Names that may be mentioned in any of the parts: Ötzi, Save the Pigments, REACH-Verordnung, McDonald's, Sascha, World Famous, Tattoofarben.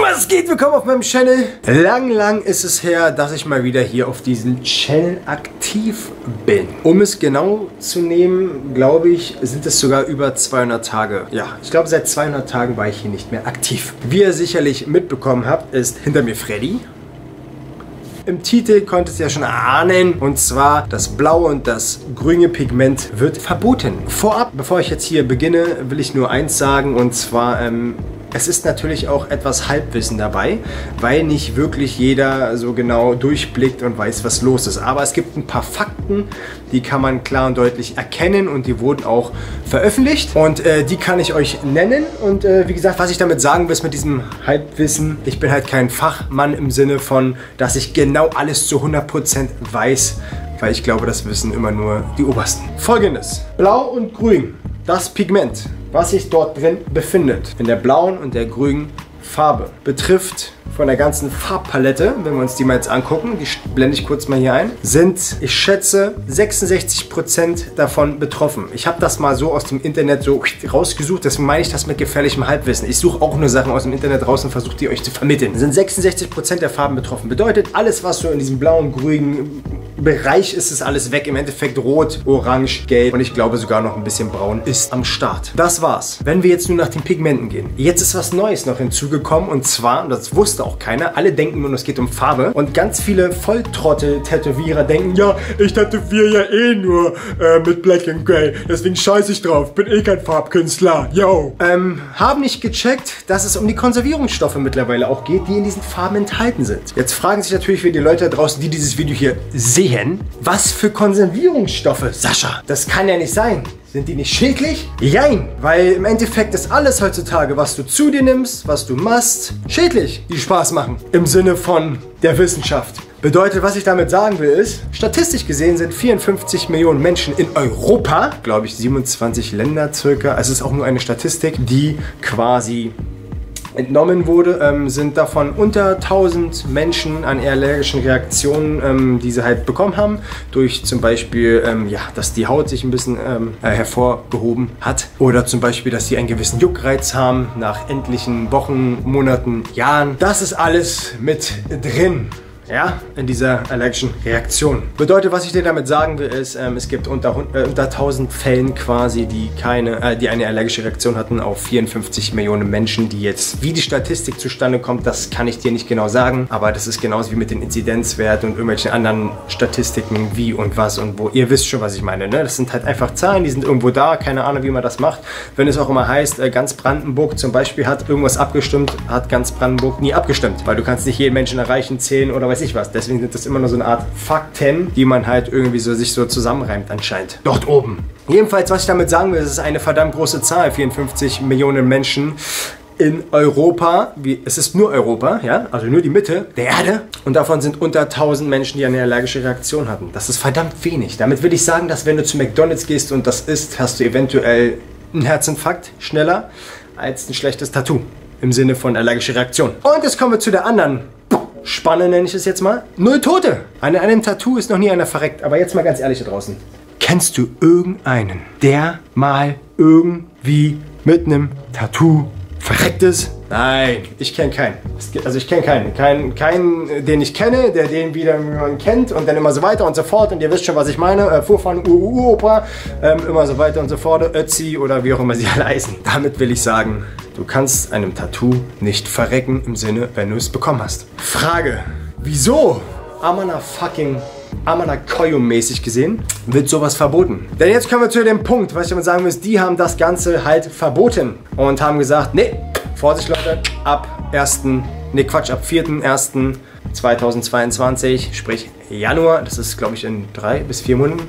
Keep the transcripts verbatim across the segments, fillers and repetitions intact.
Was geht? Willkommen auf meinem Channel. Lang, lang ist es her, dass ich mal wieder hier auf diesem Channel aktiv bin. Um es genau zu nehmen, glaube ich, sind es sogar über zweihundert Tage. Ja, ich glaube, seit zweihundert Tagen war ich hier nicht mehr aktiv. Wie ihr sicherlich mitbekommen habt, ist hinter mir Freddy. Im Titel konntest du ja schon ahnen, und zwar das blaue und das grüne Pigment wird verboten. Vorab, bevor ich jetzt hier beginne, will ich nur eins sagen, und zwar, ähm, es ist natürlich auch etwas Halbwissen dabei, weil nicht wirklich jeder so genau durchblickt und weiß, was los ist. Aber es gibt ein paar Fakten, die kann man klar und deutlich erkennen und die wurden auch veröffentlicht. Und äh, die kann ich euch nennen. Und äh, wie gesagt, was ich damit sagen will, ist mit diesem Halbwissen, ich bin halt kein Fachmann im Sinne von, dass ich genau alles zu hundert Prozent weiß, weil ich glaube, das wissen immer nur die Obersten. Folgendes: Blau und Grün, das Pigment, was sich dort drin befindet, in der blauen und der grünen Farbe, betrifft von der ganzen Farbpalette, wenn wir uns die mal jetzt angucken, die blende ich kurz mal hier ein, sind, ich schätze, sechsundsechzig Prozent davon betroffen. Ich habe das mal so aus dem Internet so rausgesucht, deswegen meine ich das mit gefährlichem Halbwissen. Ich suche auch nur Sachen aus dem Internet raus und versuche die euch zu vermitteln. Sind sechsundsechzig Prozent der Farben betroffen. Bedeutet, alles, was so in diesem blauen, grünen Bereich ist, ist alles weg. Im Endeffekt rot, orange, gelb und ich glaube sogar noch ein bisschen braun ist am Start. Das war's. Wenn wir jetzt nur nach den Pigmenten gehen. Jetzt ist was Neues noch hinzugekommen und zwar, und das wusste auch keiner, alle denken nur, es geht um Farbe und ganz viele Volltrottel-Tätowierer denken, ja, ich tätowiere ja eh nur äh, mit Black and Grey, deswegen scheiße ich drauf, bin eh kein Farbkünstler, yo. Ähm, haben nicht gecheckt, dass es um die Konservierungsstoffe mittlerweile auch geht, die in diesen Farben enthalten sind. Jetzt fragen sich natürlich wieder die Leute da draußen, die dieses Video hier sehen, was für Konservierungsstoffe, Sascha, das kann ja nicht sein. Sind die nicht schädlich? Jein, weil im Endeffekt ist alles heutzutage, was du zu dir nimmst, was du machst, schädlich, die Spaß machen. Im Sinne von der Wissenschaft. Bedeutet, was ich damit sagen will, ist, statistisch gesehen sind vierundfünfzig Millionen Menschen in Europa, glaube ich, siebenundzwanzig Länder circa, es ist auch nur eine Statistik, die quasi entnommen wurde, ähm, sind davon unter tausend Menschen an allergischen Reaktionen, ähm, die sie halt bekommen haben, durch zum Beispiel, ähm, ja, dass die Haut sich ein bisschen ähm, äh, hervorgehoben hat oder zum Beispiel, dass sie einen gewissen Juckreiz haben nach endlichen Wochen, Monaten, Jahren. Das ist alles mit drin. Ja, in dieser allergischen Reaktion. Bedeutet, was ich dir damit sagen will, ist, ähm, es gibt unter, äh, unter tausend Fällen quasi, die, keine, äh, die eine allergische Reaktion hatten auf vierundfünfzig Millionen Menschen, die jetzt, wie die Statistik zustande kommt, das kann ich dir nicht genau sagen, aber das ist genauso wie mit den Inzidenzwerten und irgendwelchen anderen Statistiken, wie und was und wo. Ihr wisst schon, was ich meine, ne? Das sind halt einfach Zahlen, die sind irgendwo da, keine Ahnung, wie man das macht. Wenn es auch immer heißt, äh, ganz Brandenburg zum Beispiel hat irgendwas abgestimmt, hat ganz Brandenburg nie abgestimmt, weil du kannst nicht jeden Menschen erreichen, zählen oder was weiß ich was. Deswegen sind das immer nur so eine Art Fakten, die man halt irgendwie so sich so zusammenreimt anscheinend. Dort oben. Jedenfalls, was ich damit sagen will, es ist eine verdammt große Zahl. vierundfünfzig Millionen Menschen in Europa. Wie, es ist nur Europa, ja, also nur die Mitte der Erde. Und davon sind unter tausend Menschen, die eine allergische Reaktion hatten. Das ist verdammt wenig. Damit will ich sagen, dass wenn du zu McDonald's gehst und das isst, hast du eventuell einen Herzinfarkt schneller als ein schlechtes Tattoo. Im Sinne von allergische Reaktion. Und jetzt kommen wir zu der anderen Spanne, nenne ich es jetzt mal. Null Tote. An einem Tattoo ist noch nie einer verreckt. Aber jetzt mal ganz ehrlich da draußen. Kennst du irgendeinen, der mal irgendwie mit einem Tattoo verreckt ist? Nein, ich kenne keinen. Also ich kenne keinen. Keinen, keinen, den ich kenne, der den wieder kennt und dann immer so weiter und so fort. Und ihr wisst schon, was ich meine. Äh, Vorfahren, Ur-Ur-Opa, ähm, immer so weiter und so fort. Ötzi oder wie auch immer sie alle heißen. Damit will ich sagen, du kannst einem Tattoo nicht verrecken im Sinne, wenn du es bekommen hast. Frage, wieso? Amana fucking... Amana Koyum-mäßig gesehen, wird sowas verboten. Denn jetzt kommen wir zu dem Punkt, was ich damit sagen muss, die haben das Ganze halt verboten und haben gesagt, nee, Vorsicht Leute, ab ersten, nee Quatsch, ab vierten ersten zweitausendzweiundzwanzig, sprich Januar, das ist glaube ich in drei bis vier Monaten,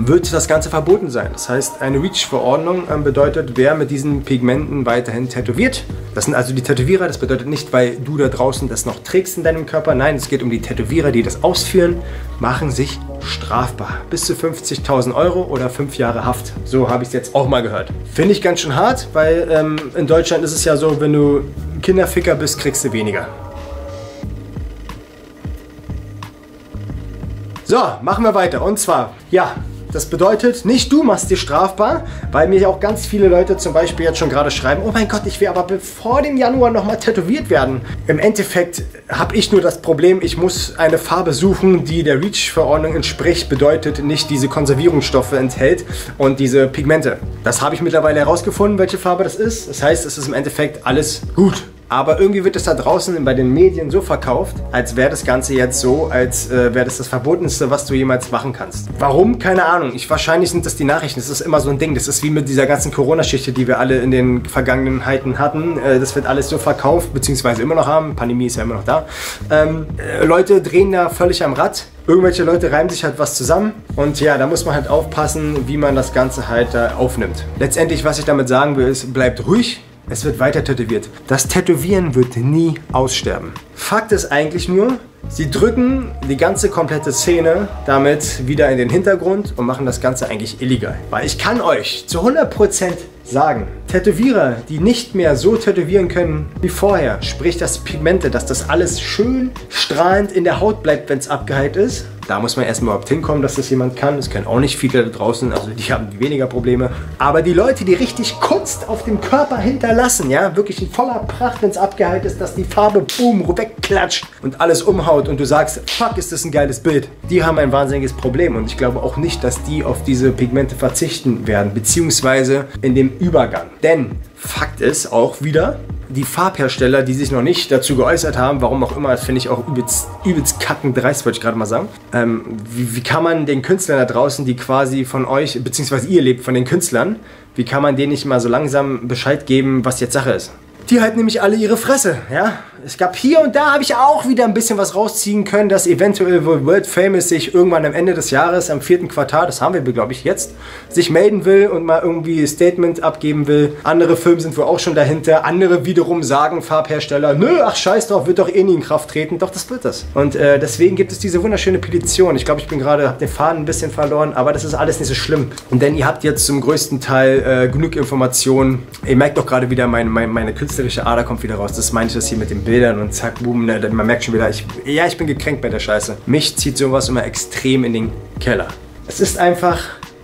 wird das Ganze verboten sein. Das heißt, eine REACH-Verordnung bedeutet, wer mit diesen Pigmenten weiterhin tätowiert. Das sind also die Tätowierer. Das bedeutet nicht, weil du da draußen das noch trägst in deinem Körper. Nein, es geht um die Tätowierer, die das ausführen, machen sich strafbar. Bis zu fünfzigtausend Euro oder fünf Jahre Haft. So habe ich es jetzt auch mal gehört. Finde ich ganz schön hart, weil ähm, in Deutschland ist es ja so, wenn du Kinderficker bist, kriegst du weniger. So, machen wir weiter. Und zwar, ja... Das bedeutet, nicht du machst dich strafbar, weil mir auch ganz viele Leute zum Beispiel jetzt schon gerade schreiben, oh mein Gott, ich will aber vor dem Januar nochmal tätowiert werden. Im Endeffekt habe ich nur das Problem, ich muss eine Farbe suchen, die der REACH-Verordnung entspricht, bedeutet nicht diese Konservierungsstoffe enthält und diese Pigmente. Das habe ich mittlerweile herausgefunden, welche Farbe das ist. Das heißt, es ist im Endeffekt alles gut. Aber irgendwie wird es da draußen bei den Medien so verkauft, als wäre das Ganze jetzt so, als äh, wäre das das Verbotenste, was du jemals machen kannst. Warum? Keine Ahnung. Ich, wahrscheinlich sind das die Nachrichten. Das ist immer so ein Ding. Das ist wie mit dieser ganzen Corona-Geschichte, die wir alle in den Vergangenheiten hatten. Äh, das wird alles so verkauft, beziehungsweise immer noch haben. Pandemie ist ja immer noch da. Ähm, äh, Leute drehen da völlig am Rad. Irgendwelche Leute reimen sich halt was zusammen und ja, da muss man halt aufpassen, wie man das Ganze halt äh, aufnimmt. Letztendlich, was ich damit sagen will, ist, bleibt ruhig. Es wird weiter tätowiert. Das Tätowieren wird nie aussterben. Fakt ist eigentlich nur, sie drücken die ganze komplette Szene damit wieder in den Hintergrund und machen das Ganze eigentlich illegal. Weil ich kann euch zu hundert Prozent sagen, Tätowierer, die nicht mehr so tätowieren können wie vorher, sprich das Pigmente, dass das alles schön strahlend in der Haut bleibt, wenn es abgeheilt ist. Da muss man erstmal überhaupt hinkommen, dass das jemand kann. Das können auch nicht viele da draußen, also die haben weniger Probleme. Aber die Leute, die richtig Kunst auf dem Körper hinterlassen, ja, wirklich in voller Pracht, wenn es abgeheilt ist, dass die Farbe boom, wegklatscht und alles umhaut und du sagst, fuck, ist das ein geiles Bild. Die haben ein wahnsinniges Problem und ich glaube auch nicht, dass die auf diese Pigmente verzichten werden, beziehungsweise in dem Übergang. Denn Fakt ist auch wieder, die Farbhersteller, die sich noch nicht dazu geäußert haben, warum auch immer, das finde ich auch übelst, übelst kackend dreist, wollte ich gerade mal sagen. Ähm, wie, wie kann man den Künstlern da draußen, die quasi von euch, beziehungsweise ihr lebt von den Künstlern, wie kann man denen nicht mal so langsam Bescheid geben, was jetzt Sache ist? Die halten nämlich alle ihre Fresse, ja. Es gab hier und da, habe ich auch wieder ein bisschen was rausziehen können, dass eventuell World Famous sich irgendwann am Ende des Jahres, am vierten Quartal, das haben wir, glaube ich, jetzt, sich melden will und mal irgendwie ein Statement abgeben will. Andere Filme sind wohl auch schon dahinter. Andere wiederum sagen, Farbhersteller, nö, ach scheiß drauf, wird doch eh nie in Kraft treten. Doch, das wird das. Und äh, deswegen gibt es diese wunderschöne Petition. Ich glaube, ich bin gerade, habe den Faden ein bisschen verloren, aber das ist alles nicht so schlimm. Und denn ihr habt jetzt zum größten Teil äh, genug Informationen. Ihr merkt doch gerade wieder, meine, meine, meine Künstler Ader kommt wieder raus. Das meine ich das hier mit den Bildern und zack, boom, ne, man merkt schon wieder, ich, ja, ich bin gekränkt bei der Scheiße. Mich zieht sowas immer extrem in den Keller. Es ist einfach,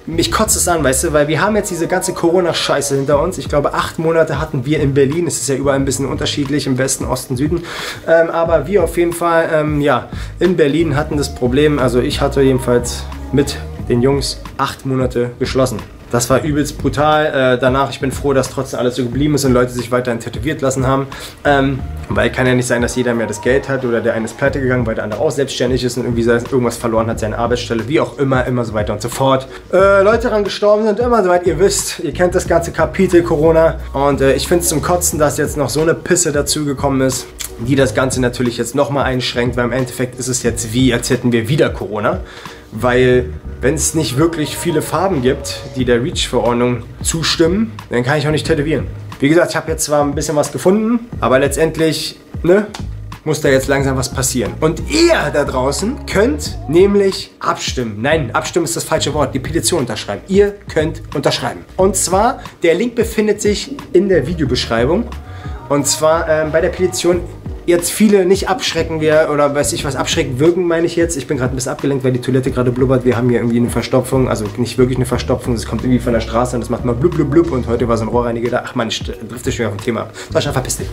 mich kotzt es an, weißt du, weil wir haben jetzt diese ganze Corona-Scheiße hinter uns. Ich glaube, acht Monate hatten wir in Berlin. Es ist ja überall ein bisschen unterschiedlich, im Westen, Osten, Süden. Ähm, aber wir auf jeden Fall, ähm, ja, in Berlin hatten das Problem, also ich hatte jedenfalls mit den Jungs acht Monate geschlossen. Das war übelst brutal. Äh, danach, ich bin froh, dass trotzdem alles so geblieben ist und Leute sich weiterhin tätowiert lassen haben. Ähm, weil kann ja nicht sein, dass jeder mehr das Geld hat oder der eine ist pleite gegangen, weil der andere auch selbstständig ist und irgendwie irgendwas verloren hat, seine Arbeitsstelle, wie auch immer, immer so weiter und so fort. Äh, Leute daran gestorben sind, immer soweit ihr wisst. Ihr kennt das ganze Kapitel Corona. Und äh, ich finde es zum Kotzen, dass jetzt noch so eine Pisse dazugekommen ist, die das Ganze natürlich jetzt nochmal einschränkt, weil im Endeffekt ist es jetzt wie, als hätten wir wieder Corona. Weil, wenn es nicht wirklich viele Farben gibt, die der REACH-Verordnung zustimmen, dann kann ich auch nicht tätowieren. Wie gesagt, ich habe jetzt zwar ein bisschen was gefunden, aber letztendlich, ne, muss da jetzt langsam was passieren. Und ihr da draußen könnt nämlich abstimmen. Nein, abstimmen ist das falsche Wort. Die Petition unterschreiben. Ihr könnt unterschreiben. Und zwar, der Link befindet sich in der Videobeschreibung. Und zwar äh, bei der Petition... Jetzt viele nicht abschrecken wir oder weiß ich was, abschrecken wirken meine ich jetzt. Ich bin gerade ein bisschen abgelenkt, weil die Toilette gerade blubbert. Wir haben hier irgendwie eine Verstopfung, also nicht wirklich eine Verstopfung. Es kommt irgendwie von der Straße und das macht mal blub blub blub. Und heute war so ein Rohrreiniger da. Ach man, ich drifte schon wieder vom Thema ab. Sascha, verpiss dich.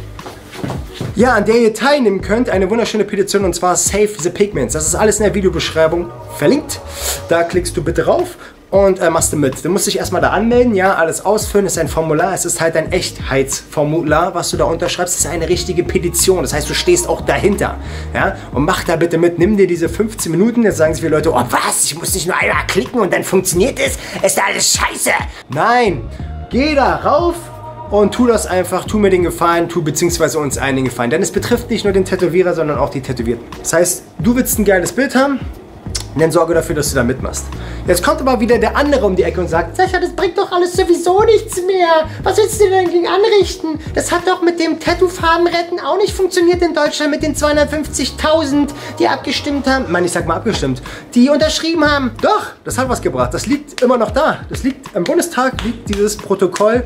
Ja, an der ihr teilnehmen könnt, eine wunderschöne Petition und zwar Save the Pigments. Das ist alles in der Videobeschreibung verlinkt. Da klickst du bitte drauf. Und äh, machst du mit. Du musst dich erstmal da anmelden, ja, alles ausfüllen, das ist ein Formular, es ist halt ein Echtheitsformular, was du da unterschreibst, das ist eine richtige Petition, das heißt, du stehst auch dahinter, ja, und mach da bitte mit, nimm dir diese fünfzehn Minuten, jetzt sagen sich viele Leute, oh was, ich muss nicht nur einmal klicken und dann funktioniert es, ist alles scheiße. Nein, geh da rauf. Und tu das einfach, tu mir den Gefallen, tu beziehungsweise uns allen den Gefallen, denn es betrifft nicht nur den Tätowierer, sondern auch die Tätowierten. Das heißt, du willst ein geiles Bild haben, dann sorge dafür, dass du da mitmachst. Jetzt kommt aber wieder der andere um die Ecke und sagt, Sascha, das bringt doch alles sowieso nichts mehr. Was willst du denn dagegen anrichten? Das hat doch mit dem Tattoo-Farben retten auch nicht funktioniert in Deutschland mit den zweihundertfünfzigtausend, die abgestimmt haben. Mann, ich sag mal abgestimmt. Die unterschrieben haben. Doch, das hat was gebracht. Das liegt immer noch da. Das liegt, im Bundestag liegt dieses Protokoll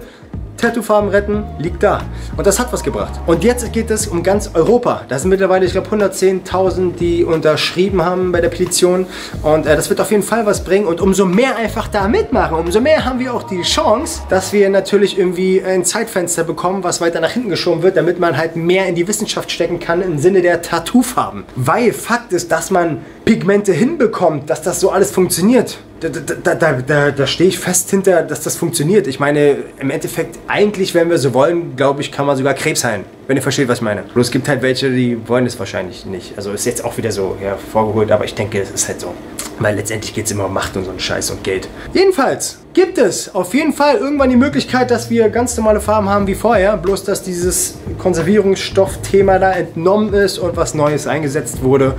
Tattoofarben retten, liegt da. Und das hat was gebracht. Und jetzt geht es um ganz Europa. Da sind mittlerweile, ich glaube, hundertzehntausend, die unterschrieben haben bei der Petition. Und äh, das wird auf jeden Fall was bringen. Und umso mehr einfach da mitmachen, umso mehr haben wir auch die Chance, dass wir natürlich irgendwie ein Zeitfenster bekommen, was weiter nach hinten geschoben wird, damit man halt mehr in die Wissenschaft stecken kann im Sinne der Tattoofarben. Weil Fakt ist, dass man Pigmente hinbekommt, dass das so alles funktioniert. Da, da, da, da, da stehe ich fest hinter, dass das funktioniert. Ich meine, im Endeffekt, eigentlich, wenn wir so wollen, glaube ich, kann man sogar Krebs heilen. Wenn ihr versteht, was ich meine. Bloß es gibt halt welche, die wollen es wahrscheinlich nicht. Also ist jetzt auch wieder so ja, vorgeholt, aber ich denke, es ist halt so. Weil letztendlich geht es immer um Macht und so einen Scheiß und Geld. Jedenfalls gibt es auf jeden Fall irgendwann die Möglichkeit, dass wir ganz normale Farben haben wie vorher. Bloß, dass dieses Konservierungsstoffthema da entnommen ist und was Neues eingesetzt wurde.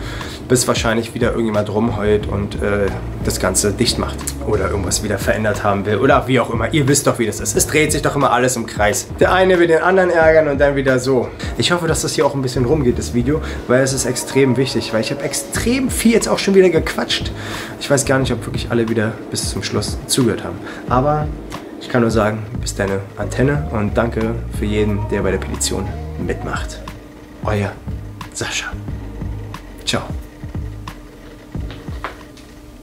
Bis wahrscheinlich wieder irgendjemand rumheult und äh, das Ganze dicht macht. Oder irgendwas wieder verändert haben will. Oder wie auch immer. Ihr wisst doch, wie das ist. Es dreht sich doch immer alles im Kreis. Der eine will den anderen ärgern und dann wieder so. Ich hoffe, dass das hier auch ein bisschen rumgeht, das Video. Weil es ist extrem wichtig. Weil ich habe extrem viel jetzt auch schon wieder gequatscht. Ich weiß gar nicht, ob wirklich alle wieder bis zum Schluss zugehört haben. Aber ich kann nur sagen, bis deine Antenne und danke für jeden, der bei der Petition mitmacht. Euer Sascha. Ciao.